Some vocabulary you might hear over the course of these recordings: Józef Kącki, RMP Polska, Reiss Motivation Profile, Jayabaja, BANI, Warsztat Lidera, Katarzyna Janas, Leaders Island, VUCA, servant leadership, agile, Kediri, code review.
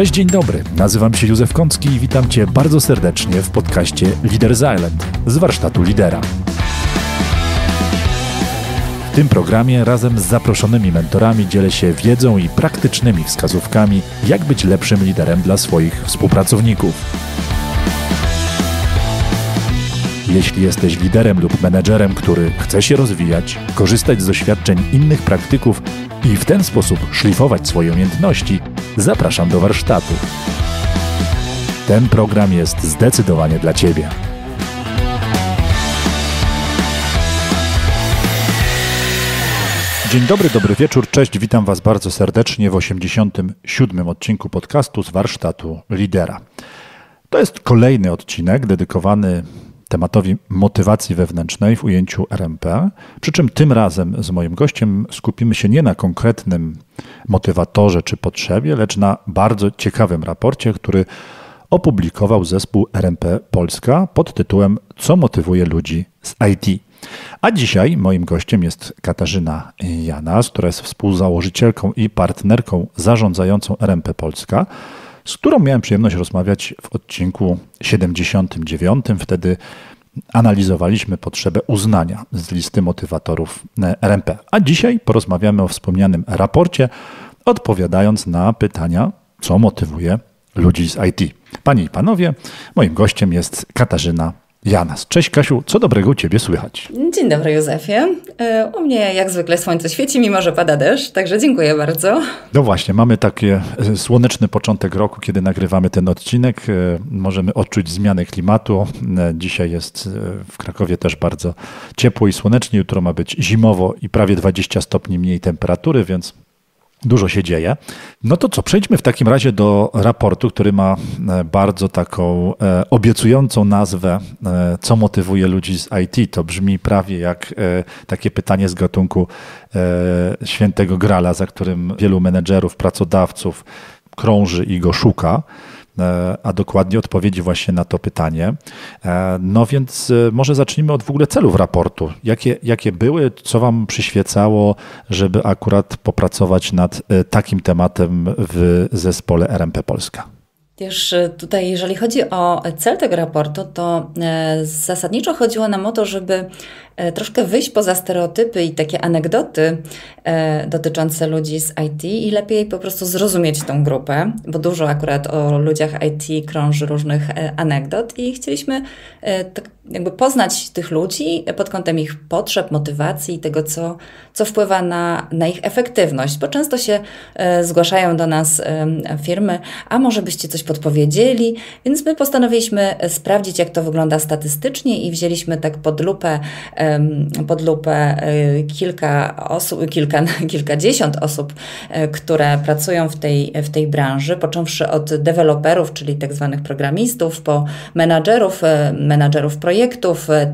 Cześć, dzień dobry. Nazywam się Józef Kącki i witam Cię bardzo serdecznie w podcaście Leaders Island z Warsztatu Lidera. W tym programie razem z zaproszonymi mentorami dzielę się wiedzą i praktycznymi wskazówkami, jak być lepszym liderem dla swoich współpracowników. Jeśli jesteś liderem lub menedżerem, który chce się rozwijać, korzystać z doświadczeń innych praktyków i w ten sposób szlifować swoje umiejętności, zapraszam do warsztatu. Ten program jest zdecydowanie dla Ciebie. Dzień dobry, dobry wieczór, cześć, witam Was bardzo serdecznie w 87. odcinku podcastu z Warsztatu Lidera. To jest kolejny odcinek dedykowany tematowi motywacji wewnętrznej w ujęciu RMP, przy czym tym razem z moim gościem skupimy się nie na konkretnym motywatorze czy potrzebie, lecz na bardzo ciekawym raporcie, który opublikował zespół RMP Polska pod tytułem „Co motywuje ludzi z IT?". A dzisiaj moim gościem jest Katarzyna Janas, która jest współzałożycielką i partnerką zarządzającą RMP Polska, z którą miałem przyjemność rozmawiać w odcinku 79. Wtedy analizowaliśmy potrzebę uznania z listy motywatorów RMP. A dzisiaj porozmawiamy o wspomnianym raporcie, odpowiadając na pytania, co motywuje ludzi z IT. Panie i panowie, moim gościem jest Katarzyna Janas. Cześć Kasiu, co dobrego u Ciebie słychać? Dzień dobry Józefie. U mnie jak zwykle słońce świeci, mimo że pada deszcz, także dziękuję bardzo. No właśnie, mamy taki słoneczny początek roku, kiedy nagrywamy ten odcinek. Możemy odczuć zmiany klimatu. Dzisiaj jest w Krakowie też bardzo ciepło i słonecznie. Jutro ma być zimowo i prawie 20 stopni mniej temperatury, więc dużo się dzieje. No to co, przejdźmy w takim razie do raportu, który ma bardzo taką obiecującą nazwę, co motywuje ludzi z IT. To brzmi prawie jak takie pytanie z gatunku świętego Grala, za którym wielu menedżerów, pracodawców krąży i go szuka, a dokładnie odpowiedzi właśnie na to pytanie. No więc może zacznijmy od w ogóle celów raportu. Jakie były, co Wam przyświecało, żeby akurat popracować nad takim tematem w zespole RMP Polska? Wiesz, tutaj jeżeli chodzi o cel tego raportu, to zasadniczo chodziło nam o to, żeby troszkę wyjść poza stereotypy i takie anegdoty dotyczące ludzi z IT i lepiej po prostu zrozumieć tą grupę, bo dużo akurat o ludziach IT krąży różnych anegdot i chcieliśmy tak jakby poznać tych ludzi pod kątem ich potrzeb, motywacji i tego, co wpływa na ich efektywność, bo często się zgłaszają do nas firmy, a może byście coś podpowiedzieli, więc my postanowiliśmy sprawdzić, jak to wygląda statystycznie i wzięliśmy tak pod lupę kilkadziesiąt osób, które pracują w tej branży, począwszy od deweloperów, czyli tak zwanych programistów, po menadżerów projektów,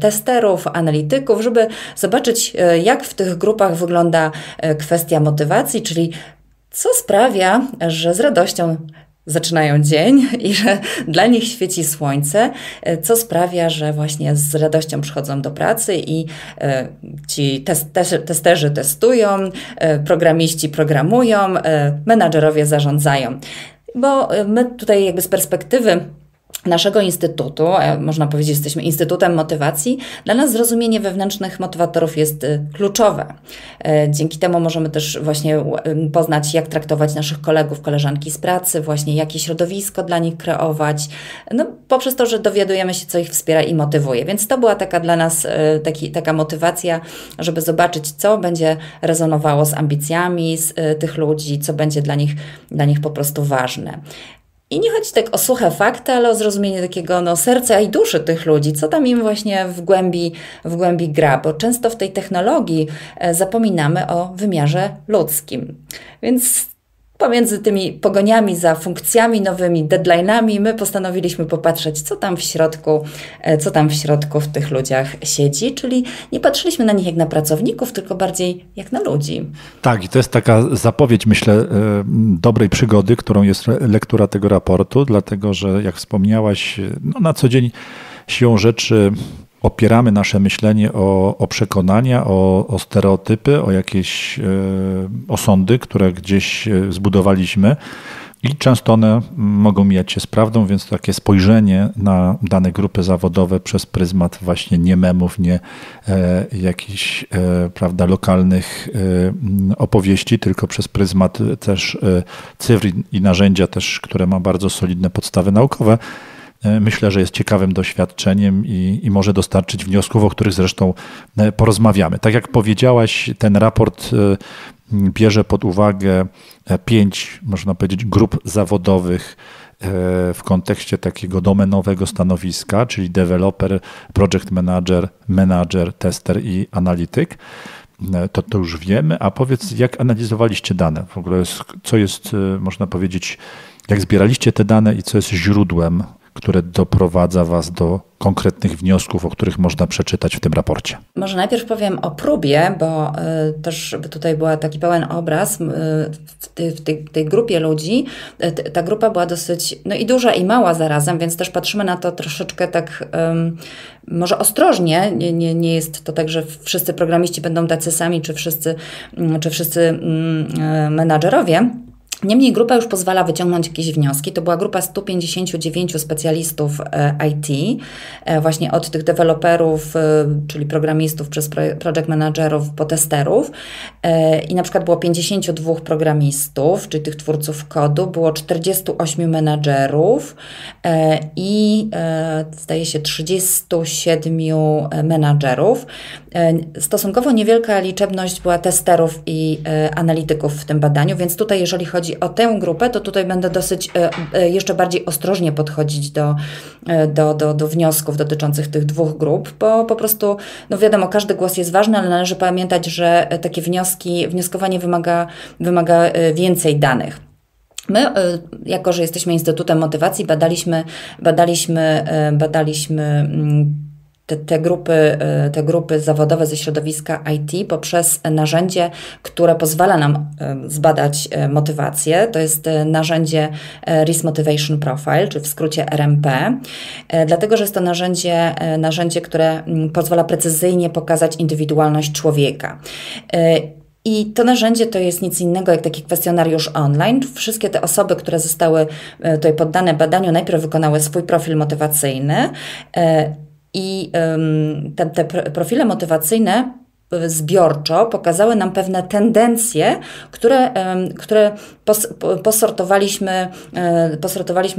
testerów, analityków, żeby zobaczyć, jak w tych grupach wygląda kwestia motywacji, czyli co sprawia, że z radością zaczynają dzień i że dla nich świeci słońce, co sprawia, że właśnie z radością przychodzą do pracy i ci testerzy testują, programiści programują, menadżerowie zarządzają. Bo my tutaj jakby z perspektywy naszego instytutu, można powiedzieć, jesteśmy Instytutem Motywacji, dla nas zrozumienie wewnętrznych motywatorów jest kluczowe. Dzięki temu możemy też właśnie poznać, jak traktować naszych kolegów, koleżanki z pracy, właśnie jakie środowisko dla nich kreować, no poprzez to, że dowiadujemy się, co ich wspiera i motywuje. Więc to była taka dla nas taka motywacja, żeby zobaczyć, co będzie rezonowało z ambicjami tych ludzi, co będzie dla nich po prostu ważne. I nie chodzi tak o suche fakty, ale o zrozumienie takiego serca i duszy tych ludzi, co tam im właśnie w głębi gra, bo często w tej technologii zapominamy o wymiarze ludzkim. Więc pomiędzy tymi pogoniami za funkcjami nowymi, deadline'ami, my postanowiliśmy popatrzeć, co tam w środku w tych ludziach siedzi, czyli nie patrzyliśmy na nich jak na pracowników, tylko bardziej jak na ludzi. Tak, i to jest taka zapowiedź, myślę, dobrej przygody, którą jest lektura tego raportu, dlatego że, jak wspomniałaś, na co dzień siłą rzeczy opieramy nasze myślenie o przekonania, o stereotypy, o jakieś osądy, które gdzieś zbudowaliśmy. i często one mogą mijać się z prawdą, więc takie spojrzenie na dane grupy zawodowe przez pryzmat właśnie nie memów, nie jakichś prawda, lokalnych opowieści, tylko przez pryzmat też cyfr i narzędzia też, które ma bardzo solidne podstawy naukowe, myślę, że jest ciekawym doświadczeniem i może dostarczyć wniosków, o których zresztą porozmawiamy. Tak jak powiedziałaś, ten raport bierze pod uwagę 5, można powiedzieć, grup zawodowych w kontekście takiego domenowego stanowiska, czyli deweloper, project manager, manager, tester i analityk. To już wiemy, a powiedz, jak analizowaliście dane? W ogóle co jest, można powiedzieć, jak zbieraliście te dane i co jest źródłem, które doprowadza was do konkretnych wniosków, o których można przeczytać w tym raporcie? Może najpierw powiem o próbie, bo też tutaj była taki pełen obraz w tej grupie ludzi. Ta grupa była dosyć no i duża i mała zarazem, więc też patrzymy na to troszeczkę tak może ostrożnie. Nie jest to tak, że wszyscy programiści będą tacy sami, czy wszyscy menadżerowie. Niemniej grupa już pozwala wyciągnąć jakieś wnioski. To była grupa 159 specjalistów IT, właśnie od tych deweloperów, czyli programistów, przez project managerów, po testerów. I na przykład było 52 programistów, czyli tych twórców kodu, było 48 menadżerów i zdaje się 37 menadżerów. Stosunkowo niewielka liczebność była testerów i analityków w tym badaniu, więc tutaj jeżeli chodzi o tę grupę, to tutaj będę dosyć jeszcze bardziej ostrożnie podchodzić do wniosków dotyczących tych dwóch grup, bo po prostu, no wiadomo, każdy głos jest ważny, ale należy pamiętać, że takie wnioskowanie wymaga więcej danych. My, jako że jesteśmy Instytutem Motywacji, badaliśmy te grupy zawodowe ze środowiska IT poprzez narzędzie, które pozwala nam zbadać motywację. To jest narzędzie Reiss Motivation Profile, czy w skrócie RMP, dlatego że jest to narzędzie, które pozwala precyzyjnie pokazać indywidualność człowieka. I to narzędzie to jest nic innego jak taki kwestionariusz online. Wszystkie te osoby, które zostały tutaj poddane badaniu, najpierw wykonały swój profil motywacyjny, i te profile motywacyjne zbiorczo pokazały nam pewne tendencje, które posortowaliśmy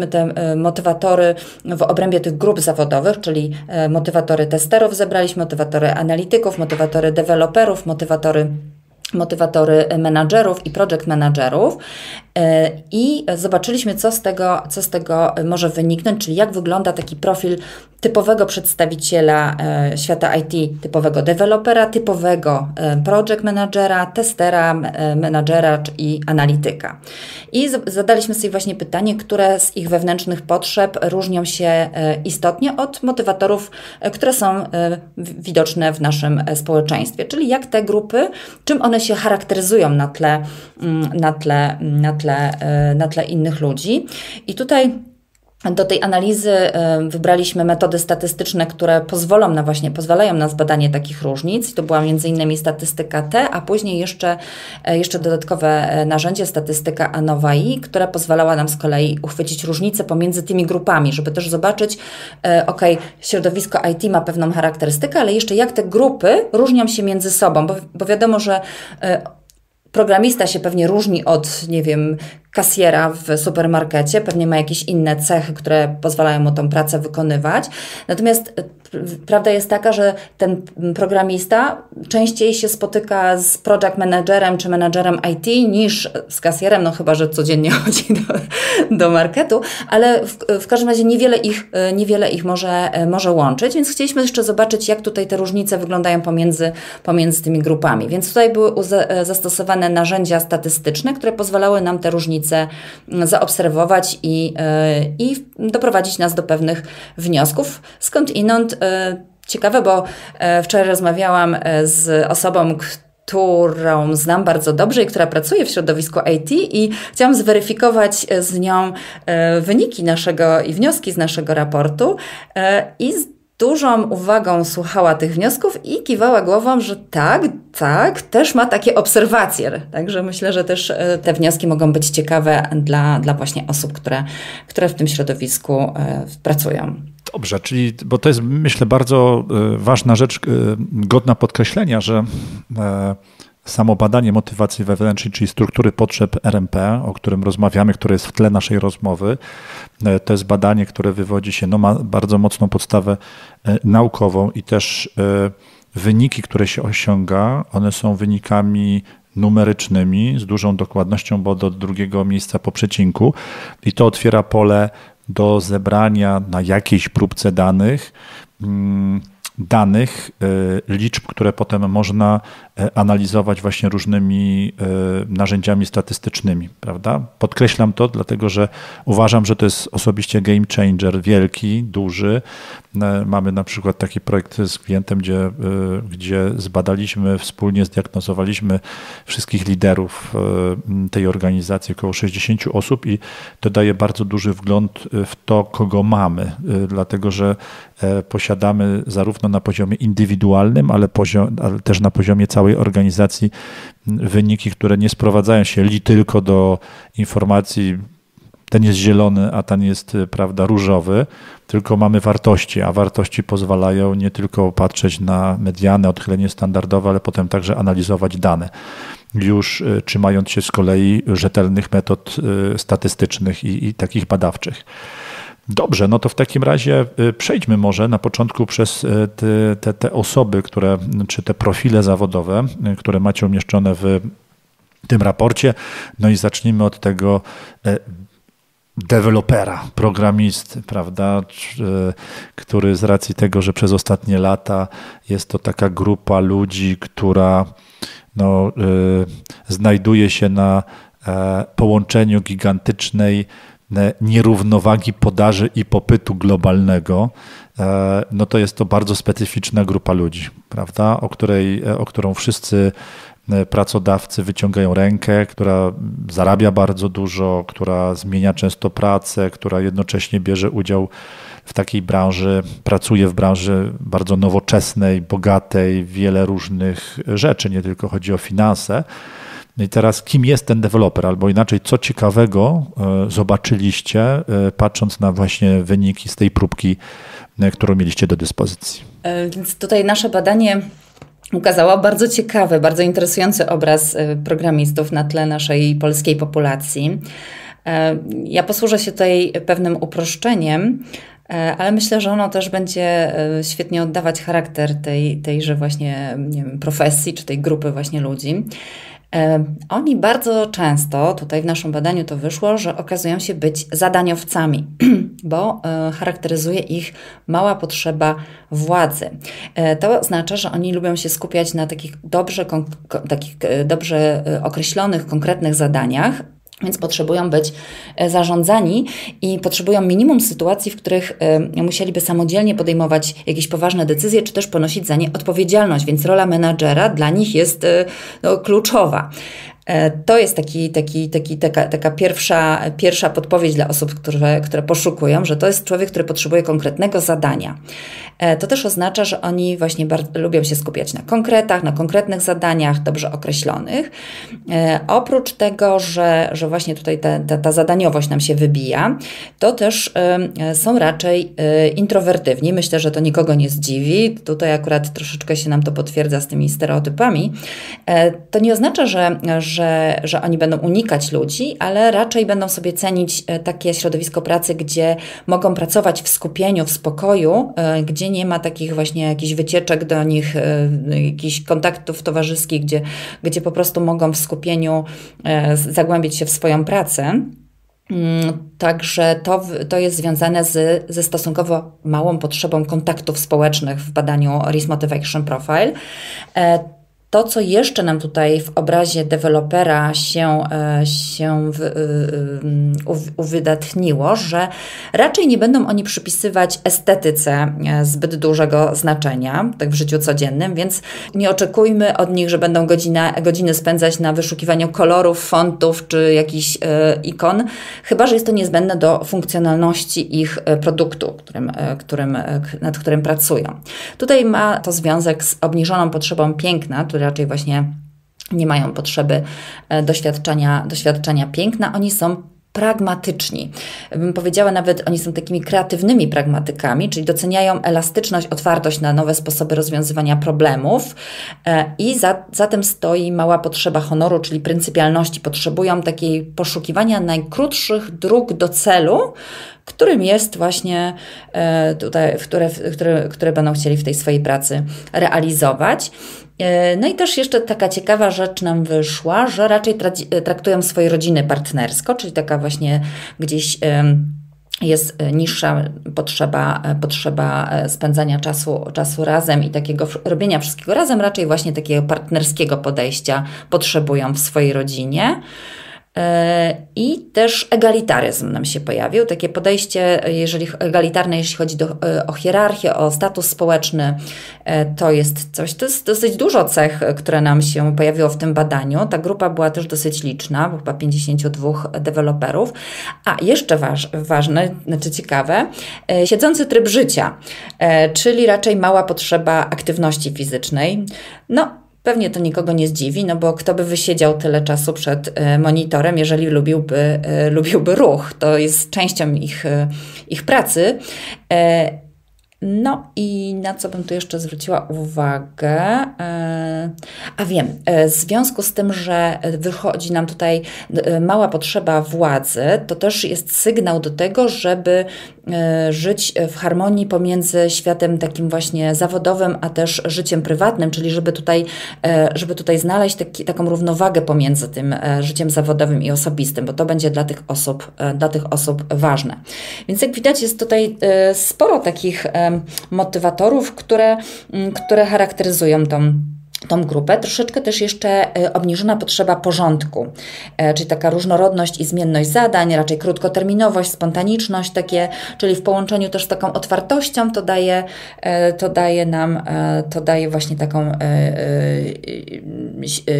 te motywatory w obrębie tych grup zawodowych, czyli motywatory testerów zebraliśmy, motywatory analityków, motywatory deweloperów, motywatory menadżerów i project managerów i zobaczyliśmy, co z tego może wyniknąć, czyli jak wygląda taki profil typowego przedstawiciela świata IT, typowego dewelopera, typowego project managera, testera, menadżera i analityka. I zadaliśmy sobie właśnie pytanie, które z ich wewnętrznych potrzeb różnią się istotnie od motywatorów, które są widoczne w naszym społeczeństwie, czyli jak te grupy, czym one się charakteryzują na tle innych ludzi. I tutaj do tej analizy wybraliśmy metody statystyczne, które pozwalają na zbadanie takich różnic. To była m.in. statystyka T, a później jeszcze dodatkowe narzędzie, statystyka ANOWA-I, która pozwalała nam z kolei uchwycić różnice pomiędzy tymi grupami, żeby też zobaczyć, ok, środowisko IT ma pewną charakterystykę, ale jeszcze jak te grupy różnią się między sobą, bo wiadomo, że programista się pewnie różni od, nie wiem, kasjera w supermarkecie, pewnie ma jakieś inne cechy, które pozwalają mu tą pracę wykonywać. Natomiast prawda jest taka, że ten programista częściej się spotyka z project managerem czy menadżerem IT niż z kasjerem, no chyba że codziennie chodzi do marketu, ale w każdym razie niewiele ich może łączyć, więc chcieliśmy jeszcze zobaczyć, jak tutaj te różnice wyglądają pomiędzy tymi grupami. Więc tutaj były zastosowane narzędzia statystyczne, które pozwalały nam te różnice zaobserwować i doprowadzić nas do pewnych wniosków. Skądinąd ciekawe, bo wczoraj rozmawiałam z osobą, którą znam bardzo dobrze i która pracuje w środowisku IT i chciałam zweryfikować z nią wyniki naszego i wnioski z naszego raportu i dużą uwagą słuchała tych wniosków i kiwała głową, że tak, też ma takie obserwacje. Także myślę, że też te wnioski mogą być ciekawe dla właśnie osób, które w tym środowisku pracują. Dobrze, czyli, bo to jest, myślę, bardzo ważna rzecz, godna podkreślenia, że samo badanie motywacji wewnętrznej, czyli struktury potrzeb RMP, o którym rozmawiamy, które jest w tle naszej rozmowy, to jest badanie, które wywodzi się, no ma bardzo mocną podstawę naukową i też wyniki, które się osiąga, one są wynikami numerycznymi, z dużą dokładnością, bo do drugiego miejsca po przecinku i to otwiera pole do zebrania na jakiejś próbce danych, liczb, które potem można analizować właśnie różnymi narzędziami statystycznymi, prawda? Podkreślam to, dlatego że uważam, że to jest osobiście game changer, wielki, duży. Mamy na przykład taki projekt z klientem, gdzie zbadaliśmy, wspólnie zdiagnozowaliśmy wszystkich liderów tej organizacji, około 60 osób i to daje bardzo duży wgląd w to, kogo mamy, dlatego że posiadamy zarówno na poziomie indywidualnym, ale też na poziomie całej organizacji wyniki, które nie sprowadzają się tylko do informacji, ten jest zielony, a ten jest, prawda, różowy, tylko mamy wartości, a wartości pozwalają nie tylko patrzeć na medianę, odchylenie standardowe, ale potem także analizować dane, już trzymając się z kolei rzetelnych metod statystycznych i takich badawczych. Dobrze, no to w takim razie przejdźmy może na początku przez te osoby, czy te profile zawodowe, które macie umieszczone w tym raporcie. No i zacznijmy od tego dewelopera, programisty, prawda, który z racji tego, że przez ostatnie lata jest to taka grupa ludzi, która no, znajduje się na połączeniu gigantycznej nierównowagi podaży i popytu globalnego, no to jest to bardzo specyficzna grupa ludzi, prawda, o którą wszyscy pracodawcy wyciągają rękę, która zarabia bardzo dużo, która zmienia często pracę, która jednocześnie bierze udział w takiej branży, pracuje w branży bardzo nowoczesnej, bogatej, wiele różnych rzeczy, nie tylko chodzi o finanse. I teraz kim jest ten deweloper, albo inaczej, co ciekawego zobaczyliście, patrząc na właśnie wyniki z tej próbki, którą mieliście do dyspozycji? Więc tutaj nasze badanie ukazało bardzo ciekawy, bardzo interesujący obraz programistów na tle naszej polskiej populacji. Ja posłużę się tutaj pewnym uproszczeniem, ale myślę, że ono też będzie świetnie oddawać charakter tejże właśnie, nie wiem, profesji czy tej grupy właśnie ludzi. Oni bardzo często, tutaj w naszym badaniu to wyszło, że okazują się być zadaniowcami, bo charakteryzuje ich mała potrzeba władzy. To oznacza, że oni lubią się skupiać na takich dobrze określonych, konkretnych zadaniach, więc potrzebują być zarządzani i potrzebują minimum sytuacji, w których musieliby samodzielnie podejmować jakieś poważne decyzje, czy też ponosić za nie odpowiedzialność, więc rola menadżera dla nich jest no, kluczowa. To jest taka pierwsza podpowiedź dla osób, które poszukują, że to jest człowiek, który potrzebuje konkretnego zadania. To też oznacza, że oni właśnie bardzo lubią się skupiać na konkretach, na konkretnych zadaniach dobrze określonych. Oprócz tego, że właśnie tutaj ta zadaniowość nam się wybija, to też są raczej introwertywni. Myślę, że to nikogo nie zdziwi. Tutaj akurat troszeczkę się nam to potwierdza z tymi stereotypami. To nie oznacza, że oni będą unikać ludzi, ale raczej będą sobie cenić takie środowisko pracy, gdzie mogą pracować w skupieniu, w spokoju, gdzie nie ma takich właśnie jakichś wycieczek do nich, jakichś kontaktów towarzyskich, gdzie po prostu mogą w skupieniu zagłębić się w swoją pracę. Także to jest związane ze stosunkowo małą potrzebą kontaktów społecznych w badaniu Reiss Motivation Profile. To, co jeszcze nam tutaj w obrazie dewelopera się uwydatniło, że raczej nie będą oni przypisywać estetyce zbyt dużego znaczenia tak w życiu codziennym, więc nie oczekujmy od nich, że będą godziny spędzać na wyszukiwaniu kolorów, fontów czy jakichś ikon, chyba że jest to niezbędne do funkcjonalności ich produktu, nad którym pracują. Tutaj ma to związek z obniżoną potrzebą piękna, które raczej właśnie nie mają potrzeby doświadczenia piękna. Oni są pragmatyczni. Bym powiedziała nawet, oni są takimi kreatywnymi pragmatykami, czyli doceniają elastyczność, otwartość na nowe sposoby rozwiązywania problemów i za tym stoi mała potrzeba honoru, czyli pryncypialności. Potrzebują takiej poszukiwania najkrótszych dróg do celu, którym jest właśnie tutaj, które będą chcieli w tej swojej pracy realizować. No i też jeszcze taka ciekawa rzecz nam wyszła, że raczej traktują swoje rodziny partnersko, czyli taka właśnie gdzieś jest niższa potrzeba spędzania czasu razem i takiego robienia wszystkiego razem, raczej właśnie takiego partnerskiego podejścia potrzebują w swojej rodzinie. I też egalitaryzm nam się pojawił, takie podejście egalitarne, jeśli chodzi o hierarchię, o status społeczny, to jest dosyć dużo cech, które nam się pojawiło w tym badaniu. Ta grupa była też dosyć liczna, bo chyba 52 deweloperów. A jeszcze ważne, znaczy ciekawe, siedzący tryb życia, czyli raczej mała potrzeba aktywności fizycznej. Pewnie to nikogo nie zdziwi, no bo kto by wysiedział tyle czasu przed monitorem, jeżeli lubiłby ruch. To jest częścią ich pracy. No i na co bym tu jeszcze zwróciła uwagę? A wiem, w związku z tym, że wychodzi nam tutaj mała potrzeba władzy, to też jest sygnał do tego, żeby żyć w harmonii pomiędzy światem takim właśnie zawodowym, a też życiem prywatnym, czyli żeby tutaj znaleźć taką równowagę pomiędzy tym życiem zawodowym i osobistym, bo to będzie dla tych osób ważne. Więc jak widać, jest tutaj sporo takich motywatorów, które charakteryzują tą grupę. Troszeczkę też jeszcze obniżona potrzeba porządku, czyli taka różnorodność i zmienność zadań, raczej krótkoterminowość, spontaniczność, czyli w połączeniu też z taką otwartością to daje właśnie taką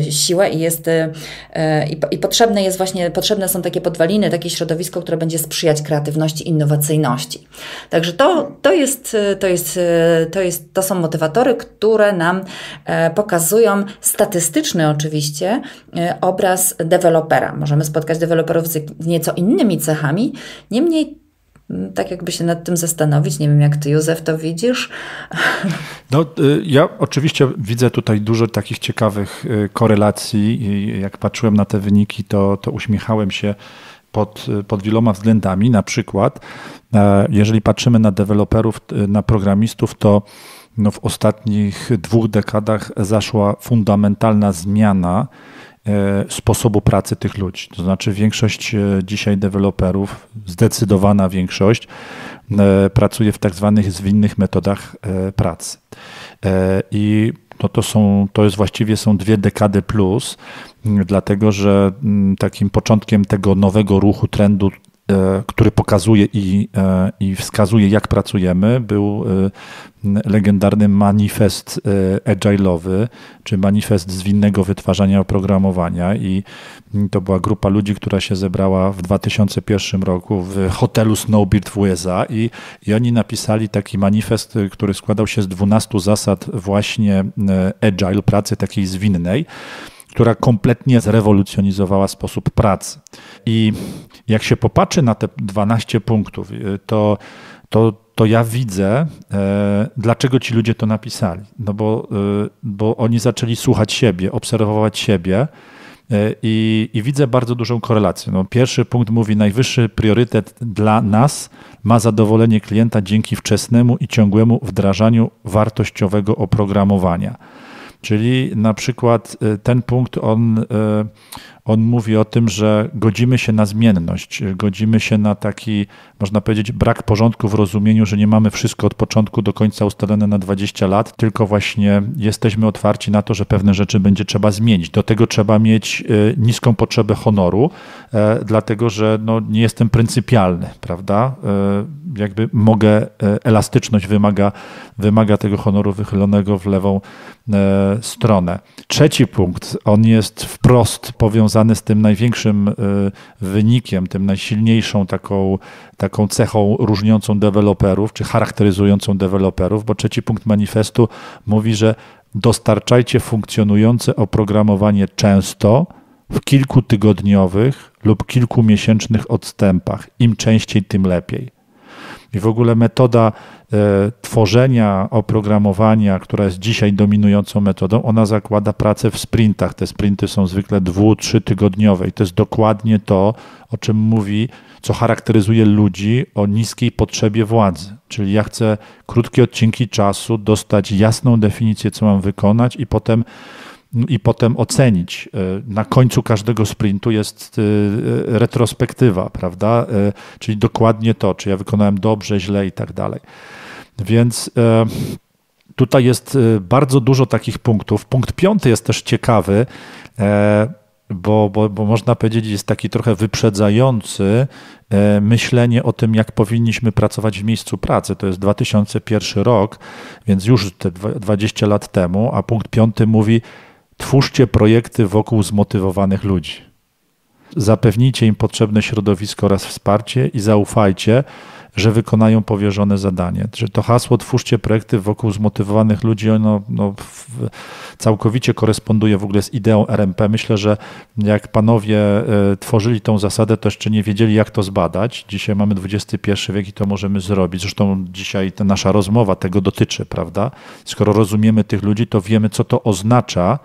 siłę i potrzebne są takie podwaliny, takie środowisko, które będzie sprzyjać kreatywności, innowacyjności. Także to są motywatory, które nam pokazują statystyczny oczywiście obraz dewelopera. Możemy spotkać deweloperów z nieco innymi cechami, niemniej tak jakby się nad tym zastanowić. Nie wiem, jak ty, Józef, to widzisz? Ja oczywiście widzę tutaj dużo takich ciekawych korelacji i jak patrzyłem na te wyniki, to uśmiechałem się pod wieloma względami. Na przykład, jeżeli patrzymy na deweloperów, na programistów, to w ostatnich 2 dekadach zaszła fundamentalna zmiana sposobu pracy tych ludzi. To znaczy większość dzisiaj deweloperów, zdecydowana większość, pracuje w tak zwanych zwinnych metodach pracy. I to jest właściwie 2 dekady plus, dlatego że takim początkiem tego nowego ruchu, trendu, który pokazuje i wskazuje, jak pracujemy, był legendarny manifest agile'owy, czy manifest zwinnego wytwarzania oprogramowania, i to była grupa ludzi, która się zebrała w 2001 roku w hotelu Snowbird w USA i oni napisali taki manifest, który składał się z 12 zasad właśnie agile, pracy takiej zwinnej, która kompletnie zrewolucjonizowała sposób pracy. I jak się popatrzy na te 12 punktów, to ja widzę, dlaczego ci ludzie to napisali. Bo oni zaczęli słuchać siebie, obserwować siebie i widzę bardzo dużą korelację. Pierwszy punkt mówi: najwyższy priorytet dla nas ma zadowolenie klienta dzięki wczesnemu i ciągłemu wdrażaniu wartościowego oprogramowania. Czyli na przykład ten punkt on mówi o tym, że godzimy się na zmienność, godzimy się na taki, można powiedzieć, brak porządku w rozumieniu, że nie mamy wszystko od początku do końca ustalone na 20 lat, tylko właśnie jesteśmy otwarci na to, że pewne rzeczy będzie trzeba zmienić. Do tego trzeba mieć niską potrzebę honoru, dlatego że no, nie jestem pryncypialny, prawda? Jakby mogę, elastyczność wymaga tego honoru wychylonego w lewą stronę. Trzeci punkt, on jest wprost powiązany z tym największym wynikiem, tym najsilniejszą taką cechą różniącą deweloperów, czy charakteryzującą deweloperów, bo trzeci punkt manifestu mówi, że dostarczajcie funkcjonujące oprogramowanie często, w kilkutygodniowych lub kilkumiesięcznych odstępach. Im częściej, tym lepiej. I w ogóle metoda tworzenia oprogramowania, która jest dzisiaj dominującą metodą, ona zakłada pracę w sprintach. Te sprinty są zwykle 2-3-tygodniowe i to jest dokładnie to, o czym mówi, co charakteryzuje ludzi o niskiej potrzebie władzy. Czyli ja chcę krótkie odcinki czasu, dostać jasną definicję, co mam wykonać i potem ocenić. Na końcu każdego sprintu jest retrospektywa, prawda? Czyli dokładnie to, czy ja wykonałem dobrze, źle i tak dalej. Więc tutaj jest bardzo dużo takich punktów. Punkt piąty jest też ciekawy, bo można powiedzieć, jest taki trochę wyprzedzający myślenie o tym, jak powinniśmy pracować w miejscu pracy. To jest 2001 rok, więc już te 20 lat temu, a punkt piąty mówi: twórzcie projekty wokół zmotywowanych ludzi. Zapewnijcie im potrzebne środowisko oraz wsparcie i zaufajcie, że wykonają powierzone zadanie. Że to hasło "twórzcie projekty wokół zmotywowanych ludzi", ono całkowicie koresponduje w ogóle z ideą RMP. Myślę, że jak panowie tworzyli tą zasadę, to jeszcze nie wiedzieli, jak to zbadać. Dzisiaj mamy XXI wiek i to możemy zrobić. Zresztą dzisiaj ta nasza rozmowa tego dotyczy, prawda? Skoro rozumiemy tych ludzi, to wiemy, co to oznacza,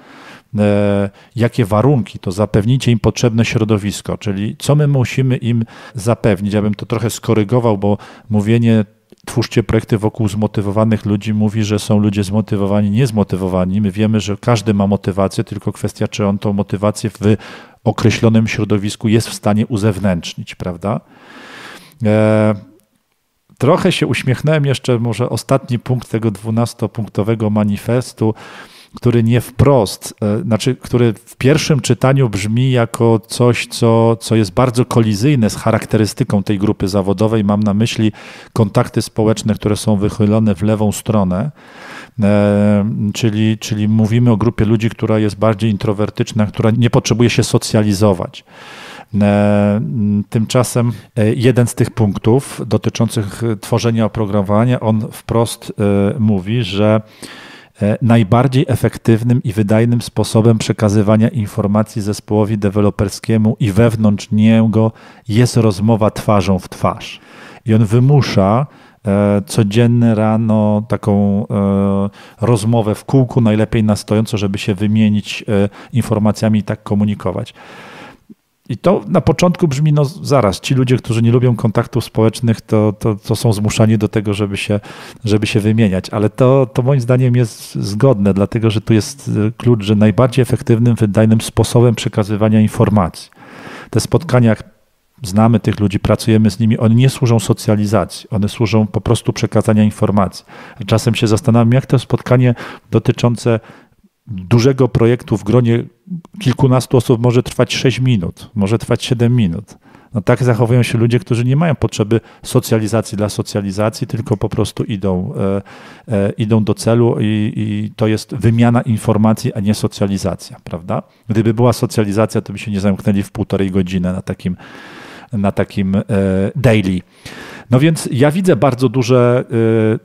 jakie warunki, to zapewnicie im potrzebne środowisko, czyli co my musimy im zapewnić. Ja bym to trochę skorygował, bo mówienie "twórzcie projekty wokół zmotywowanych ludzi" mówi, że są ludzie zmotywowani, niezmotywowani. My wiemy, że każdy ma motywację, tylko kwestia, czy on tą motywację w określonym środowisku jest w stanie uzewnętrznić, prawda? Trochę się uśmiechnąłem jeszcze, może ostatni punkt tego 12-punktowego manifestu, który nie wprost, znaczy, który w pierwszym czytaniu brzmi jako coś, co jest bardzo kolizyjne z charakterystyką tej grupy zawodowej. Mam na myśli kontakty społeczne, które są wychylone w lewą stronę, czyli mówimy o grupie ludzi, która jest bardziej introwertyczna, która nie potrzebuje się socjalizować. Tymczasem jeden z tych punktów dotyczących tworzenia oprogramowania, on wprost mówi, że najbardziej efektywnym i wydajnym sposobem przekazywania informacji zespołowi deweloperskiemu i wewnątrz niego jest rozmowa twarzą w twarz. I on wymusza codziennie rano taką rozmowę w kółku, najlepiej na stojąco, żeby się wymienić informacjami i tak komunikować. I to na początku brzmi, no zaraz, ci ludzie, którzy nie lubią kontaktów społecznych, to są zmuszani do tego, żeby się wymieniać. Ale to moim zdaniem jest zgodne, dlatego że tu jest klucz, że najbardziej efektywnym, wydajnym sposobem przekazywania informacji. Te spotkania, jak znamy tych ludzi, pracujemy z nimi, one nie służą socjalizacji, one służą po prostu przekazania informacji. Czasem się zastanawiam, jak to spotkanie dotyczące dużego projektu w gronie kilkunastu osób może trwać 6 minut, może trwać 7 minut. No tak zachowują się ludzie, którzy nie mają potrzeby socjalizacji dla socjalizacji, tylko po prostu idą do celu i to jest wymiana informacji, a nie socjalizacja, prawda? Gdyby była socjalizacja, to by się nie zamknęli w 1,5 godziny na takim daily. No więc ja widzę bardzo duże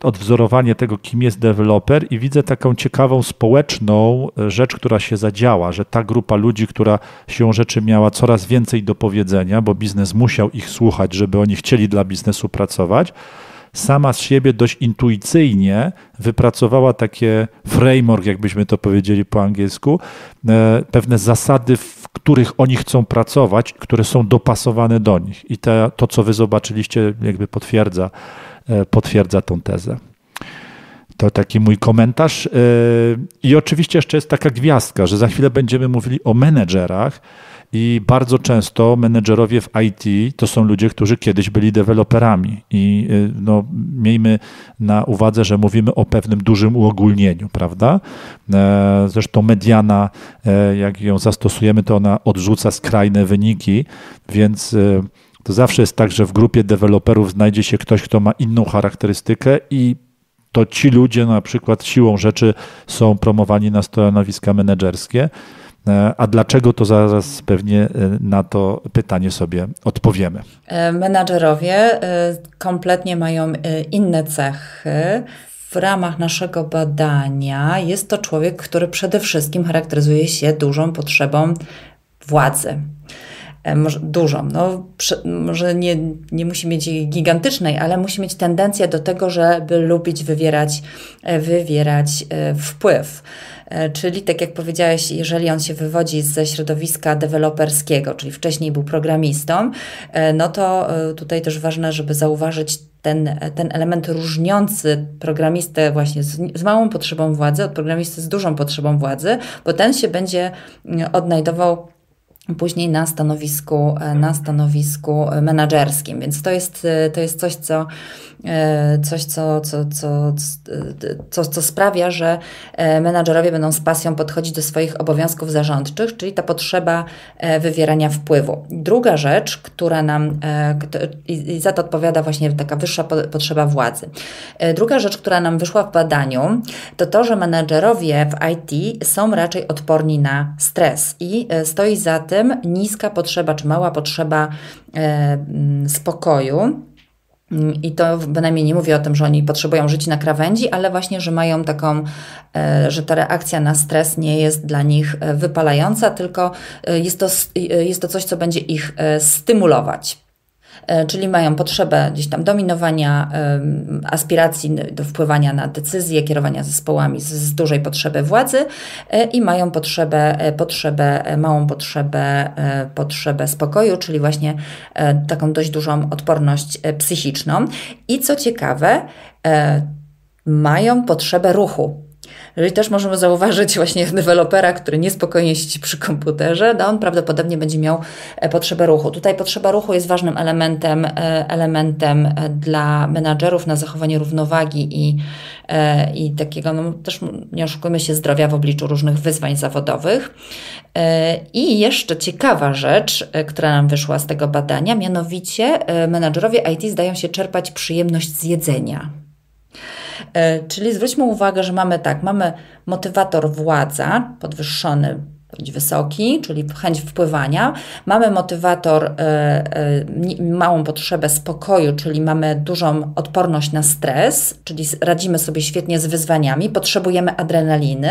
odwzorowanie tego, kim jest deweloper, i widzę taką ciekawą społeczną rzecz, która się zadziała, że ta grupa ludzi, która siłą rzeczy miała coraz więcej do powiedzenia, bo biznes musiał ich słuchać, żeby oni chcieli dla biznesu pracować, sama z siebie dość intuicyjnie wypracowała takie framework, jakbyśmy to powiedzieli po angielsku, pewne zasady, w których oni chcą pracować, które są dopasowane do nich. I to, co wy zobaczyliście, jakby potwierdza tą tezę. To taki mój komentarz. I oczywiście jeszcze jest taka gwiazdka, że za chwilę będziemy mówili o menedżerach i bardzo często menedżerowie w IT to są ludzie, którzy kiedyś byli deweloperami i no, miejmy na uwadze, że mówimy o pewnym dużym uogólnieniu, prawda? Zresztą mediana, jak ją zastosujemy, to ona odrzuca skrajne wyniki, więc to zawsze jest tak, że w grupie deweloperów znajdzie się ktoś, kto ma inną charakterystykę i to ci ludzie na przykład siłą rzeczy są promowani na stanowiska menedżerskie. A dlaczego, to zaraz pewnie na to pytanie sobie odpowiemy. Menadżerowie kompletnie mają inne cechy. W ramach naszego badania jest to człowiek, który przede wszystkim charakteryzuje się dużą potrzebą władzy. Dużą, no, może nie musi mieć gigantycznej, ale musi mieć tendencję do tego, żeby lubić wywierać wpływ. Czyli tak jak powiedziałeś, jeżeli on się wywodzi ze środowiska deweloperskiego, czyli wcześniej był programistą, no to tutaj też ważne, żeby zauważyć ten element różniący programistę właśnie z małą potrzebą władzy od programisty z dużą potrzebą władzy, bo ten się będzie odnajdował później na stanowisku menedżerskim, więc to jest coś, co sprawia, że menedżerowie będą z pasją podchodzić do swoich obowiązków zarządczych, czyli ta potrzeba wywierania wpływu. Druga rzecz, która nam, i za to odpowiada właśnie taka wyższa potrzeba władzy. Druga rzecz, która nam wyszła w badaniu, to to, że menedżerowie w IT są raczej odporni na stres i stoi za tym niska potrzeba czy mała potrzeba spokoju. I to bynajmniej nie mówię o tym, że oni potrzebują żyć na krawędzi, ale właśnie, że mają taką, że ta reakcja na stres nie jest dla nich wypalająca, tylko jest to coś, co będzie ich stymulować. Czyli mają potrzebę gdzieś tam dominowania, aspiracji do wpływania na decyzje, kierowania zespołami z dużej potrzeby władzy i mają małą potrzebę spokoju, czyli właśnie taką dość dużą odporność psychiczną. I co ciekawe, mają potrzebę ruchu. Jeżeli też możemy zauważyć właśnie dewelopera, który niespokojnie siedzi przy komputerze, no on prawdopodobnie będzie miał potrzebę ruchu. Tutaj potrzeba ruchu jest ważnym elementem dla menadżerów na zachowanie równowagi i takiego, no też nie oszukujmy się, zdrowia w obliczu różnych wyzwań zawodowych. I jeszcze ciekawa rzecz, która nam wyszła z tego badania, mianowicie menadżerowie IT zdają się czerpać przyjemność z jedzenia. Czyli zwróćmy uwagę, że mamy motywator władza, podwyższony bądź wysoki, czyli chęć wpływania. Mamy motywator, małą potrzebę spokoju, czyli mamy dużą odporność na stres, czyli radzimy sobie świetnie z wyzwaniami, potrzebujemy adrenaliny,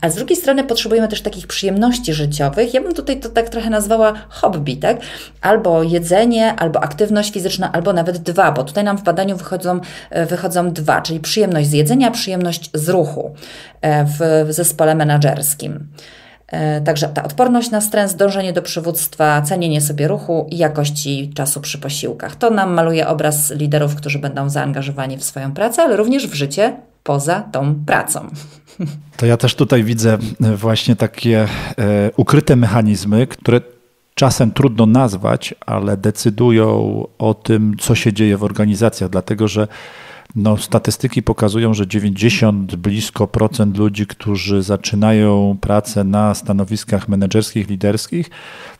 a z drugiej strony potrzebujemy też takich przyjemności życiowych. Ja bym tutaj to tak trochę nazwała hobby, tak? Albo jedzenie, albo aktywność fizyczna, albo nawet dwa, bo tutaj nam w badaniu wychodzą dwa, czyli przyjemność z jedzenia, przyjemność z ruchu w zespole menedżerskim. Także ta odporność na stres, dążenie do przywództwa, cenienie sobie ruchu i jakości czasu przy posiłkach. To nam maluje obraz liderów, którzy będą zaangażowani w swoją pracę, ale również w życie poza tą pracą. To ja też tutaj widzę właśnie takie ukryte mechanizmy, które czasem trudno nazwać, ale decydują o tym, co się dzieje w organizacjach, dlatego że no, statystyki pokazują, że 90% ludzi, którzy zaczynają pracę na stanowiskach menedżerskich, liderskich,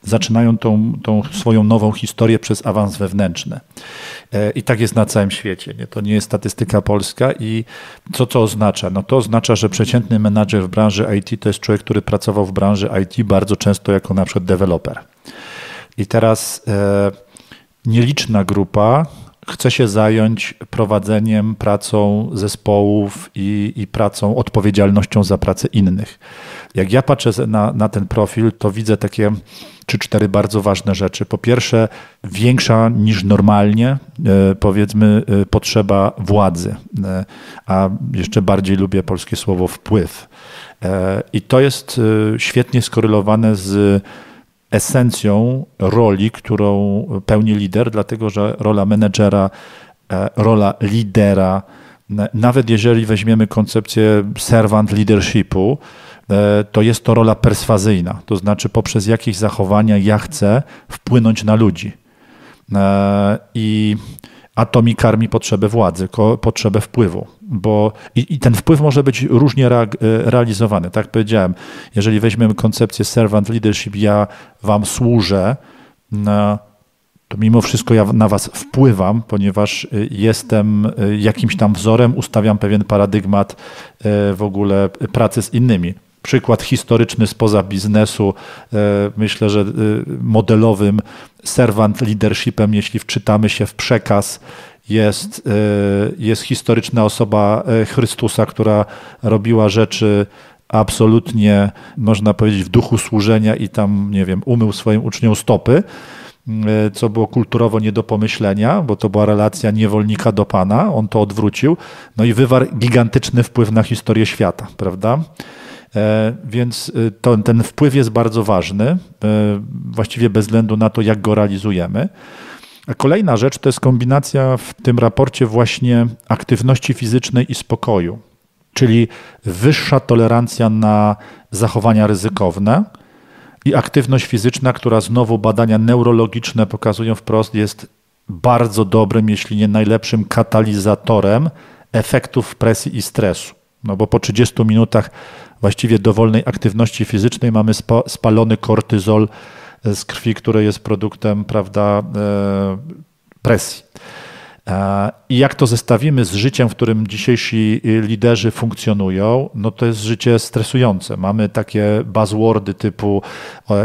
zaczynają tą swoją nową historię przez awans wewnętrzny. I tak jest na całym świecie. Nie? To nie jest statystyka polska. I co to oznacza? No to oznacza, że przeciętny menadżer w branży IT to jest człowiek, który pracował w branży IT bardzo często jako na przykład deweloper. I teraz nieliczna grupa chce się zająć prowadzeniem, pracą zespołów i pracą, odpowiedzialnością za pracę innych. Jak ja patrzę na ten profil, to widzę takie 3-4 bardzo ważne rzeczy. Po pierwsze, większa niż normalnie, powiedzmy, potrzeba władzy, a jeszcze bardziej lubię polskie słowo wpływ. I to jest świetnie skorelowane z esencją roli, którą pełni lider, dlatego że rola menedżera, rola lidera Nawet jeżeli weźmiemy koncepcję servant leadershipu, to jest to rola perswazyjna, to znaczy poprzez jakieś zachowania ja chcę wpłynąć na ludzi. A to mi karmi potrzebę władzy, potrzebę wpływu. I ten wpływ może być różnie realizowany. Tak jak powiedziałem, jeżeli weźmiemy koncepcję servant leadership, ja wam służę, to mimo wszystko ja na was wpływam, ponieważ jestem jakimś tam wzorem, ustawiam pewien paradygmat w ogóle pracy z innymi. Przykład historyczny spoza biznesu, myślę, że modelowym servant leadershipem, jeśli wczytamy się w przekaz, jest historyczna osoba Chrystusa, która robiła rzeczy absolutnie, można powiedzieć, w duchu służenia i tam, nie wiem, umył swoim uczniom stopy, co było kulturowo nie do pomyślenia, bo to była relacja niewolnika do Pana, on to odwrócił, no i wywarł gigantyczny wpływ na historię świata, prawda? Więc ten wpływ jest bardzo ważny, właściwie bez względu na to, jak go realizujemy. A kolejna rzecz to jest kombinacja w tym raporcie właśnie aktywności fizycznej i spokoju, czyli wyższa tolerancja na zachowania ryzykowne i aktywność fizyczna, która znowu badania neurologiczne pokazują wprost, jest bardzo dobrym, jeśli nie najlepszym katalizatorem efektów presji i stresu. No bo po 30 minutach właściwie dowolnej aktywności fizycznej mamy spalony kortyzol z krwi, który jest produktem, prawda, presji. I jak to zestawimy z życiem, w którym dzisiejsi liderzy funkcjonują, no to jest życie stresujące. Mamy takie buzzwordy typu,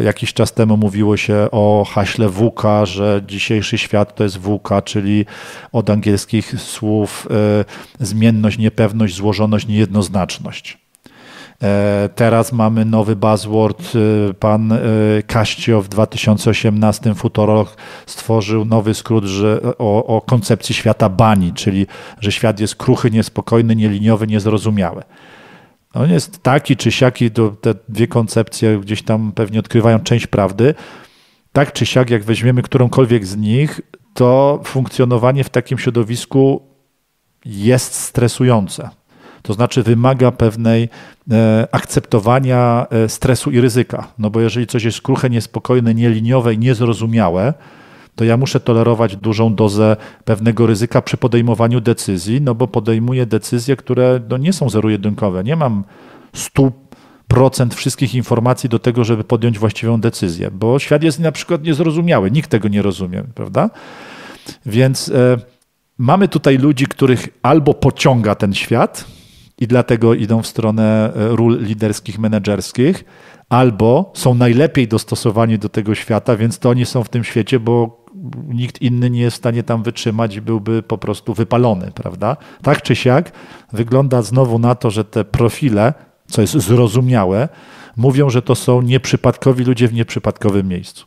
jakiś czas temu mówiło się o haśle VUCA, że dzisiejszy świat to jest VUCA, czyli od angielskich słów zmienność, niepewność, złożoność, niejednoznaczność. Teraz mamy nowy buzzword, pan Kaścio w 2018 futurolog stworzył nowy skrót o koncepcji świata BANI, czyli że świat jest kruchy, niespokojny, nieliniowy, niezrozumiały. On jest taki czy siaki, to te dwie koncepcje gdzieś tam pewnie odkrywają część prawdy. Tak czy siak, jak weźmiemy którąkolwiek z nich, to funkcjonowanie w takim środowisku jest stresujące. To znaczy wymaga pewnej akceptowania stresu i ryzyka. No bo jeżeli coś jest kruche, niespokojne, nieliniowe i niezrozumiałe, to ja muszę tolerować dużą dozę pewnego ryzyka przy podejmowaniu decyzji, no bo podejmuję decyzje, które no, nie są zero-jedynkowe. Nie mam 100% wszystkich informacji do tego, żeby podjąć właściwą decyzję, bo świat jest na przykład niezrozumiały, nikt tego nie rozumie, prawda? Więc mamy tutaj ludzi, których albo pociąga ten świat, i dlatego idą w stronę ról liderskich, menedżerskich, albo są najlepiej dostosowani do tego świata, więc to oni są w tym świecie, bo nikt inny nie jest w stanie tam wytrzymać i byłby po prostu wypalony, prawda? Tak czy siak wygląda znowu na to, że te profile, co jest zrozumiałe, mówią, że to są nieprzypadkowi ludzie w nieprzypadkowym miejscu.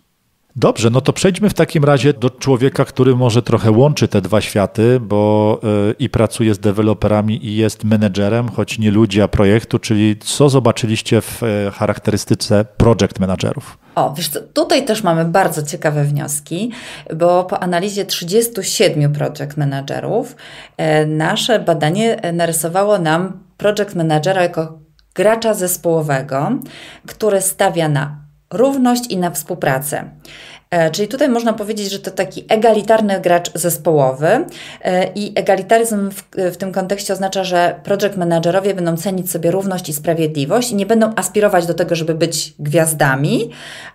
Dobrze, no to przejdźmy w takim razie do człowieka, który może trochę łączy te dwa światy, bo i pracuje z deweloperami i jest menedżerem, choć nie ludzi, a projektu, czyli co zobaczyliście w charakterystyce project managerów? O, wiesz co, tutaj też mamy bardzo ciekawe wnioski, bo po analizie 37 project managerów nasze badanie narysowało nam project managera jako gracza zespołowego, który stawia na równość i na współpracę. Czyli tutaj można powiedzieć, że to taki egalitarny gracz zespołowy i egalitaryzm w tym kontekście oznacza, że project managerowie będą cenić sobie równość i sprawiedliwość i nie będą aspirować do tego, żeby być gwiazdami,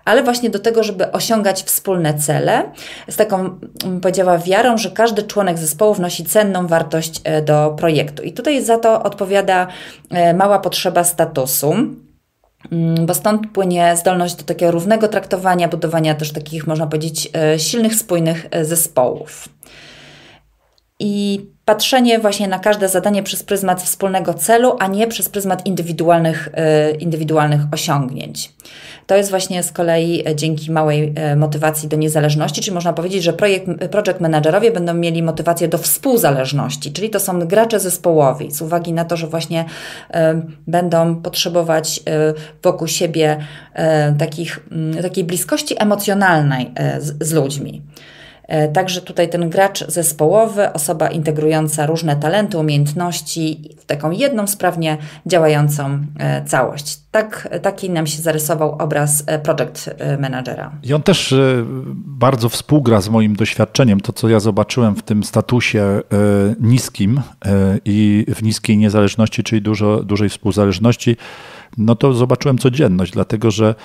ale właśnie do tego, żeby osiągać wspólne cele z taką, powiedziała, wiarą, że każdy członek zespołu wnosi cenną wartość do projektu. I tutaj za to odpowiada mała potrzeba statusu, bo stąd płynie zdolność do takiego równego traktowania, budowania też takich, można powiedzieć, silnych, spójnych zespołów. I patrzenie właśnie na każde zadanie przez pryzmat wspólnego celu, a nie przez pryzmat indywidualnych osiągnięć. To jest właśnie z kolei dzięki małej motywacji do niezależności, czyli można powiedzieć, że project managerowie będą mieli motywację do współzależności, czyli to są gracze zespołowi z uwagi na to, że właśnie będą potrzebować wokół siebie takiej bliskości emocjonalnej z ludźmi. Także tutaj ten gracz zespołowy, osoba integrująca różne talenty, umiejętności w taką jedną sprawnie działającą całość. Taki nam się zarysował obraz project managera. I on też bardzo współgra z moim doświadczeniem. To, co ja zobaczyłem w tym statusie niskim i w niskiej niezależności, czyli dużej współzależności, no to zobaczyłem codzienność, dlatego że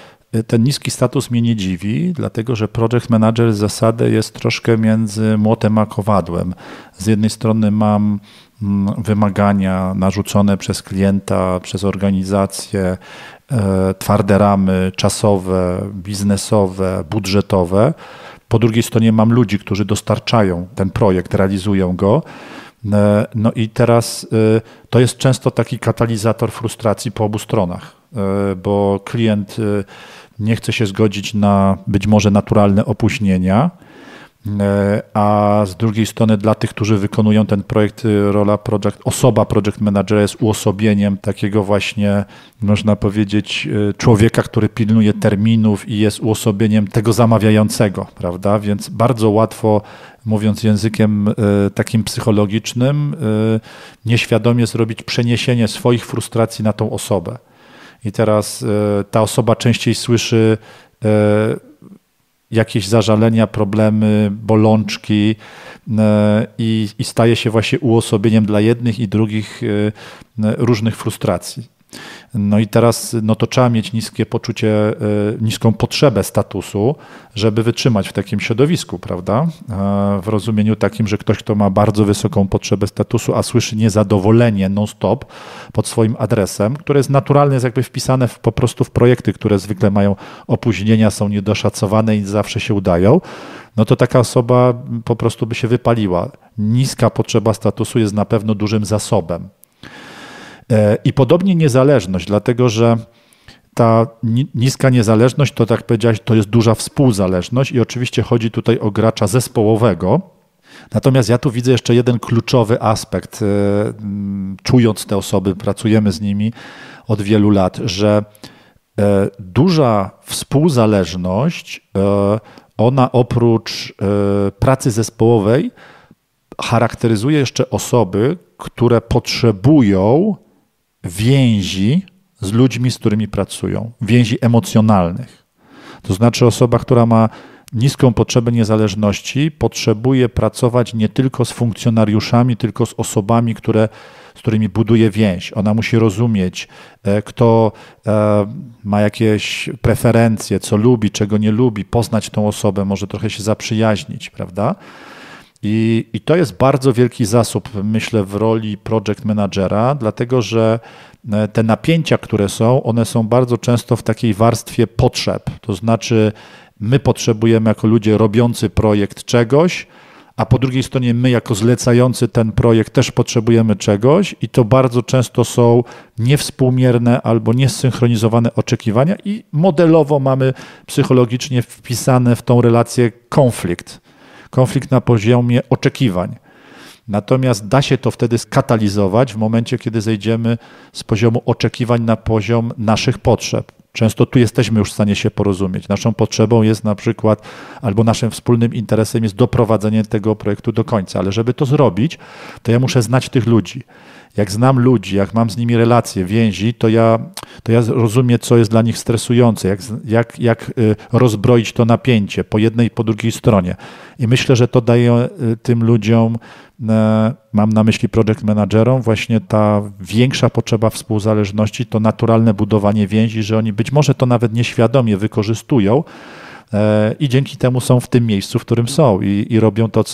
ten niski status mnie nie dziwi, dlatego że project manager z zasady jest troszkę między młotem a kowadłem. Z jednej strony mam wymagania narzucone przez klienta, przez organizację, twarde ramy czasowe, biznesowe, budżetowe. Po drugiej stronie mam ludzi, którzy dostarczają ten projekt, realizują go. No i teraz to jest często taki katalizator frustracji po obu stronach, bo klient nie chce się zgodzić na być może naturalne opóźnienia, a z drugiej strony dla tych, którzy wykonują ten projekt, osoba project managera jest uosobieniem takiego właśnie, można powiedzieć, człowieka, który pilnuje terminów i jest uosobieniem tego zamawiającego, prawda? Więc bardzo łatwo, mówiąc językiem takim psychologicznym, nieświadomie zrobić przeniesienie swoich frustracji na tą osobę. I teraz ta osoba częściej słyszy jakieś zażalenia, problemy, bolączki i staje się właśnie uosobieniem dla jednych i drugich różnych frustracji. No i teraz no to trzeba mieć niskie poczucie, niską potrzebę statusu, żeby wytrzymać w takim środowisku, prawda? W rozumieniu takim, że ktoś, kto ma bardzo wysoką potrzebę statusu, a słyszy niezadowolenie non-stop pod swoim adresem, które jest naturalne, jest jakby wpisane po prostu w projekty, które zwykle mają opóźnienia, są niedoszacowane i zawsze się udają, no to taka osoba po prostu by się wypaliła. Niska potrzeba statusu jest na pewno dużym zasobem. I podobnie niezależność, dlatego że ta niska niezależność, to tak powiedziałaś, to jest duża współzależność i oczywiście chodzi tutaj o gracza zespołowego. Natomiast ja tu widzę jeszcze jeden kluczowy aspekt, czując te osoby, pracujemy z nimi od wielu lat, że duża współzależność, ona oprócz pracy zespołowej charakteryzuje jeszcze osoby, które potrzebują więzi z ludźmi, z którymi pracują, więzi emocjonalnych. To znaczy osoba, która ma niską potrzebę niezależności, potrzebuje pracować nie tylko z funkcjonariuszami, tylko z osobami, z którymi buduje więź. Ona musi rozumieć, kto ma jakieś preferencje, co lubi, czego nie lubi, poznać tą osobę, może trochę się zaprzyjaźnić, prawda? I to jest bardzo wielki zasób, myślę, w roli project managera, dlatego że te napięcia, które są, one są bardzo często w takiej warstwie potrzeb. To znaczy my potrzebujemy jako ludzie robiący projekt czegoś, a po drugiej stronie my jako zlecający ten projekt też potrzebujemy czegoś i to bardzo często są niewspółmierne albo niesynchronizowane oczekiwania i modelowo mamy psychologicznie wpisane w tą relację konflikt. Konflikt na poziomie oczekiwań. Natomiast da się to wtedy skatalizować w momencie, kiedy zejdziemy z poziomu oczekiwań na poziom naszych potrzeb. Często tu jesteśmy już w stanie się porozumieć. Naszą potrzebą jest na przykład, albo naszym wspólnym interesem jest doprowadzenie tego projektu do końca. Ale żeby to zrobić, to ja muszę znać tych ludzi. Jak znam ludzi, jak mam z nimi relacje, więzi, to ja rozumiem, co jest dla nich stresujące, jak rozbroić to napięcie po jednej i po drugiej stronie. I myślę, że to daje tym ludziom, mam na myśli project managerom, właśnie ta większa potrzeba współzależności, to naturalne budowanie więzi, że oni być może to nawet nieświadomie wykorzystują i dzięki temu są w tym miejscu, w którym są i robią to,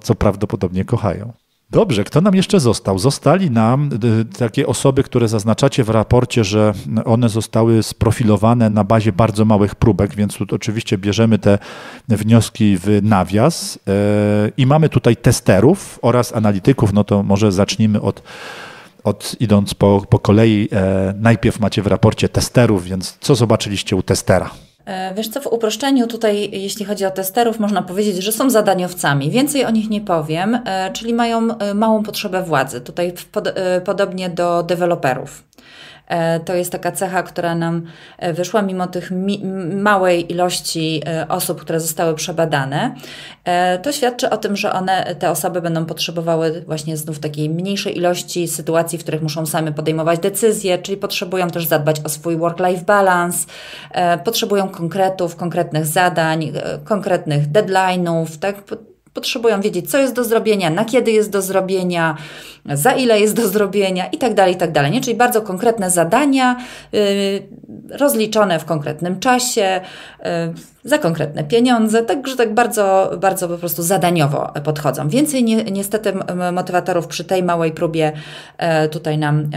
co prawdopodobnie kochają. Dobrze, kto nam jeszcze został? Zostali nam takie osoby, które zaznaczacie w raporcie, że one zostały sprofilowane na bazie bardzo małych próbek, więc tu oczywiście bierzemy te wnioski w nawias i mamy tutaj testerów oraz analityków, no to może zacznijmy idąc po kolei. Najpierw macie w raporcie testerów, więc co zobaczyliście u testera? Wiesz co, w uproszczeniu tutaj, jeśli chodzi o testerów, można powiedzieć, że są zadaniowcami. Więcej o nich nie powiem, czyli mają małą potrzebę władzy. Tutaj podobnie do deweloperów. To jest taka cecha, która nam wyszła mimo tych małej ilości osób, które zostały przebadane. To świadczy o tym, że te osoby będą potrzebowały właśnie znów takiej mniejszej ilości sytuacji, w których muszą same podejmować decyzje, czyli potrzebują też zadbać o swój work-life balance, potrzebują konkretów, konkretnych zadań, konkretnych deadline'ów, tak? Potrzebują wiedzieć, co jest do zrobienia, na kiedy jest do zrobienia, za ile jest do zrobienia i tak dalej, nie? Czyli bardzo konkretne zadania rozliczone w konkretnym czasie, za konkretne pieniądze, także tak bardzo, bardzo po prostu zadaniowo podchodzą. Więcej niestety motywatorów przy tej małej próbie tutaj nam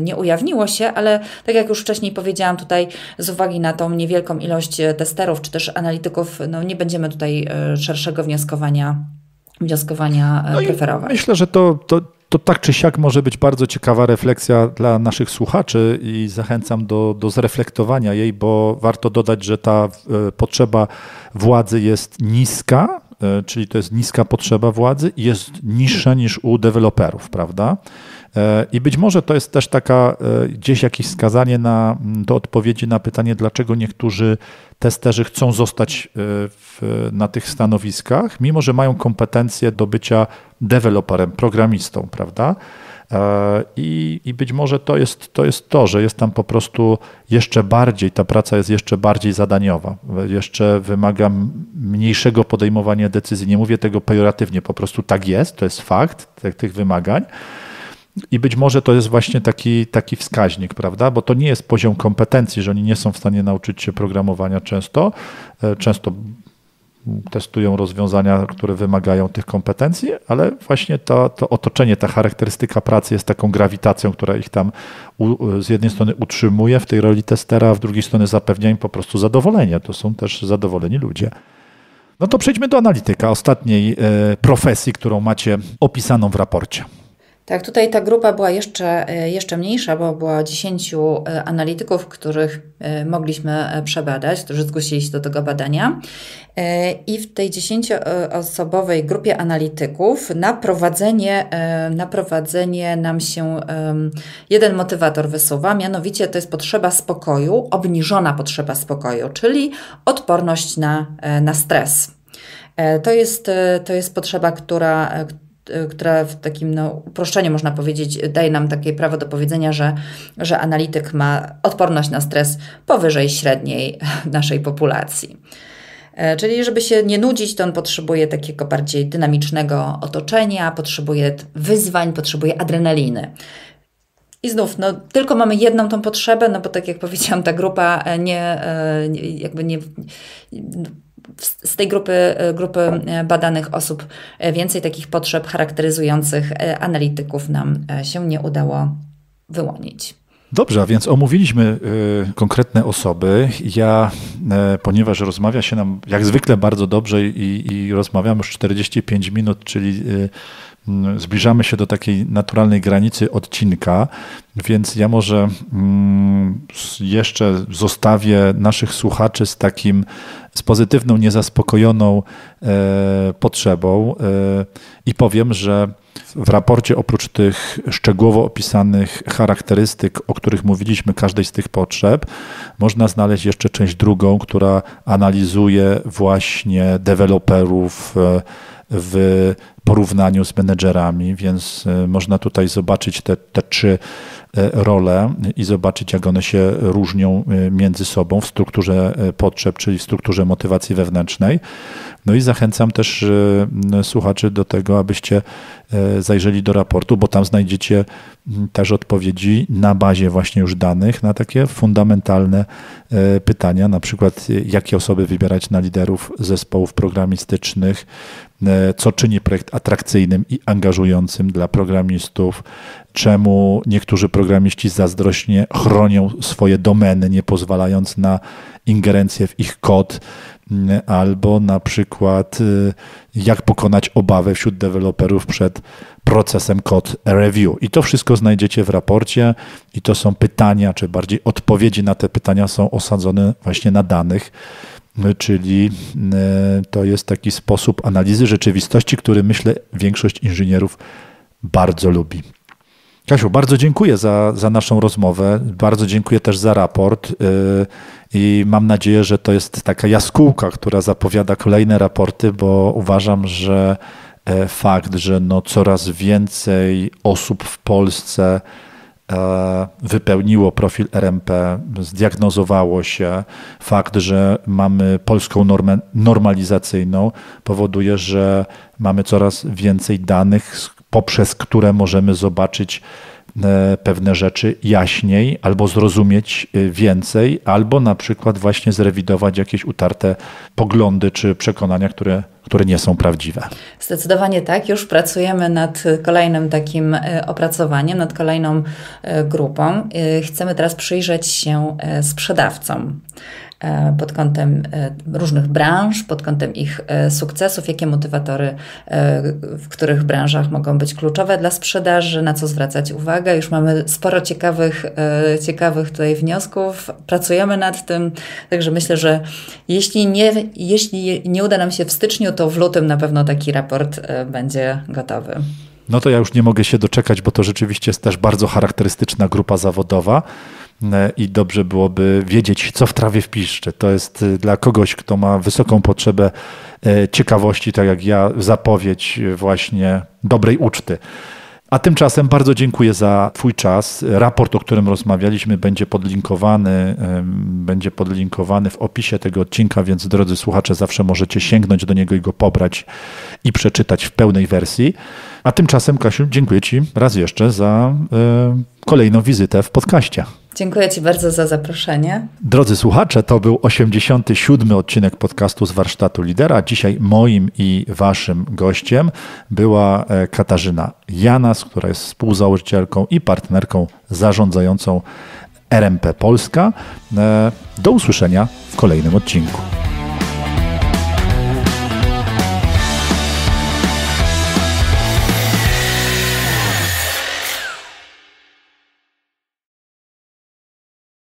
nie ujawniło się, ale tak jak już wcześniej powiedziałam, tutaj z uwagi na tą niewielką ilość testerów czy też analityków, no nie będziemy tutaj szerszego wnioskowania no preferować. Myślę, że to tak czy siak może być bardzo ciekawa refleksja dla naszych słuchaczy i zachęcam do zreflektowania jej, bo warto dodać, że ta potrzeba władzy jest niska, czyli to jest niska potrzeba władzy i jest niższa niż u deweloperów, prawda? I być może to jest też taka gdzieś jakieś wskazanie do odpowiedzi na pytanie, dlaczego niektórzy testerzy chcą zostać na tych stanowiskach, mimo że mają kompetencje do bycia deweloperem, programistą, prawda? I być może to jest to, że jest tam po prostu jeszcze bardziej, ta praca jest jeszcze bardziej zadaniowa, jeszcze wymaga mniejszego podejmowania decyzji. Nie mówię tego pejoratywnie, po prostu tak jest, to jest fakt tych wymagań. I być może to jest właśnie taki wskaźnik, prawda? Bo to nie jest poziom kompetencji, że oni nie są w stanie nauczyć się programowania często testują rozwiązania, które wymagają tych kompetencji, ale właśnie to otoczenie, ta charakterystyka pracy jest taką grawitacją, która ich tam z jednej strony utrzymuje w tej roli testera, a z drugiej strony zapewnia im po prostu zadowolenie. To są też zadowoleni ludzie. No to przejdźmy do analityka, ostatniej profesji, którą macie opisaną w raporcie. Tak, tutaj ta grupa była jeszcze mniejsza, bo było 10 analityków, których mogliśmy przebadać, którzy zgłosili się do tego badania. I w tej 10-osobowej grupie analityków na prowadzenie nam się jeden motywator wysuwa, mianowicie to jest potrzeba spokoju, obniżona potrzeba spokoju, czyli odporność na stres. To jest potrzeba, która w takim uproszczeniu można powiedzieć daje nam takie prawo do powiedzenia, że analityk ma odporność na stres powyżej średniej naszej populacji. Czyli żeby się nie nudzić, to on potrzebuje takiego bardziej dynamicznego otoczenia, potrzebuje wyzwań, potrzebuje adrenaliny. I znów, tylko mamy jedną tą potrzebę, bo tak jak powiedziałam, ta grupa z tej grupy badanych osób więcej takich potrzeb charakteryzujących analityków nam się nie udało wyłonić. Dobrze, a więc omówiliśmy konkretne osoby. Ponieważ rozmawia się nam jak zwykle bardzo dobrze i rozmawiamy już 45 minut, czyli zbliżamy się do takiej naturalnej granicy odcinka, więc ja może jeszcze zostawię naszych słuchaczy z pozytywną, niezaspokojoną potrzebą i powiem, że w raporcie oprócz tych szczegółowo opisanych charakterystyk, o których mówiliśmy, każdej z tych potrzeb, można znaleźć jeszcze część drugą, która analizuje właśnie deweloperów w porównaniu z menedżerami, więc można tutaj zobaczyć te trzy role i zobaczyć, jak one się różnią między sobą w strukturze potrzeb, czyli w strukturze motywacji wewnętrznej. No i zachęcam też słuchaczy do tego, abyście zajrzeli do raportu, bo tam znajdziecie też odpowiedzi na bazie właśnie już danych na takie fundamentalne pytania, na przykład jakie osoby wybierać na liderów zespołów programistycznych, co czyni projekt atrakcyjnym i angażującym dla programistów, czemu niektórzy programiści zazdrośnie chronią swoje domeny, nie pozwalając na ingerencję w ich kod, albo na przykład jak pokonać obawę wśród deweloperów przed procesem code review. I to wszystko znajdziecie w raporcie i to są pytania, czy bardziej odpowiedzi na te pytania są osadzone właśnie na danych, czyli to jest taki sposób analizy rzeczywistości, który myślę większość inżynierów bardzo lubi. Kasiu, bardzo dziękuję za naszą rozmowę, bardzo dziękuję też za raport i mam nadzieję, że to jest taka jaskółka, która zapowiada kolejne raporty, bo uważam, że fakt, że no coraz więcej osób w Polsce wypełniło profil RMP, zdiagnozowało się. Fakt, że mamy polską normę normalizacyjną, powoduje, że mamy coraz więcej danych, poprzez które możemy zobaczyć pewne rzeczy jaśniej albo zrozumieć więcej, albo na przykład właśnie zrewidować jakieś utarte poglądy czy przekonania, które nie są prawdziwe. Zdecydowanie tak. Już pracujemy nad kolejnym takim opracowaniem, nad kolejną grupą. Chcemy teraz przyjrzeć się sprzedawcom pod kątem różnych branż, pod kątem ich sukcesów, jakie motywatory w których branżach mogą być kluczowe dla sprzedaży, na co zwracać uwagę. Już mamy sporo ciekawych tutaj wniosków. Pracujemy nad tym, także myślę, że jeśli nie uda nam się w styczniu, to w lutym na pewno taki raport będzie gotowy. No to ja już nie mogę się doczekać, bo to rzeczywiście jest też bardzo charakterystyczna grupa zawodowa i dobrze byłoby wiedzieć, co w trawie piszczy. To jest dla kogoś, kto ma wysoką potrzebę ciekawości, tak jak ja, zapowiedź właśnie dobrej uczty. A tymczasem bardzo dziękuję za Twój czas. Raport, o którym rozmawialiśmy, będzie podlinkowany w opisie tego odcinka, więc drodzy słuchacze, zawsze możecie sięgnąć do niego i go pobrać i przeczytać w pełnej wersji. A tymczasem, Kasiu, dziękuję Ci raz jeszcze za kolejną wizytę w podcaście. Dziękuję Ci bardzo za zaproszenie. Drodzy słuchacze, to był 87. odcinek podcastu z Warsztatu Lidera. Dzisiaj moim i Waszym gościem była Katarzyna Janas, która jest współzałożycielką i partnerką zarządzającą RMP Polska. Do usłyszenia w kolejnym odcinku.